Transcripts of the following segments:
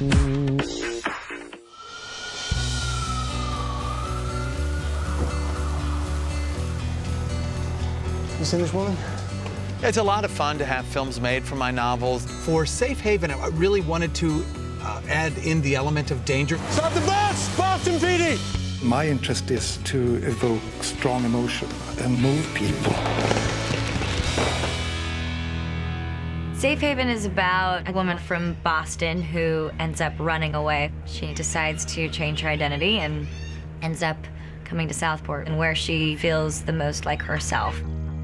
You seen this woman? It's a lot of fun to have films made from my novels. For Safe Haven, I really wanted to add in the element of danger. Stop the blast! Boston PD! My interest is to evoke strong emotion and move people. Safe Haven is about a woman from Boston who ends up running away. She decides to change her identity and ends up coming to Southport, and where she feels the most like herself.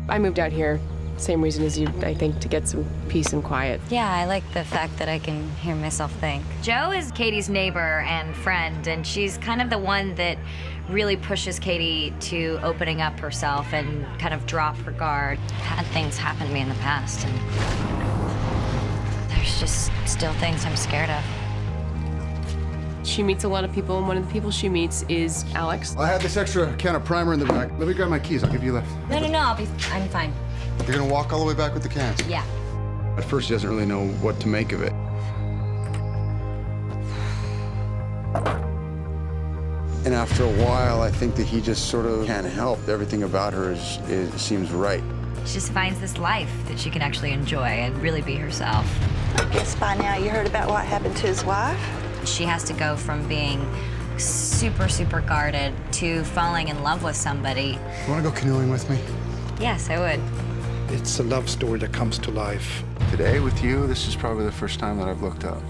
I moved out here, same reason as you, I think, to get some peace and quiet. Yeah, I like the fact that I can hear myself think. Jo is Katie's neighbor and friend, and she's kind of the one that really pushes Katie to opening up herself and kind of drop her guard. Had things happen to me in the past, and there's just still things I'm scared of. She meets a lot of people, and one of the people she meets is Alex. I have this extra can of primer in the back. Let me grab my keys. I'll give you a lift. No, I'm fine. You're gonna walk all the way back with the cans? Yeah. At first, she doesn't really know what to make of it. And after a while, I think that he just sort of can't help. Everything about her seems right. She just finds this life that she can actually enjoy and really be herself. I guess by now you heard about what happened to his wife. She has to go from being super, super guarded to falling in love with somebody. You want to go canoeing with me? Yes, I would. It's a love story that comes to life. Today with you, this is probably the first time that I've looked up.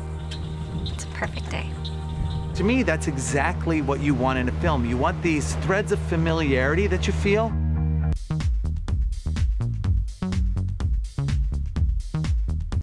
It's a perfect day. To me, that's exactly what you want in a film. You want these threads of familiarity that you feel.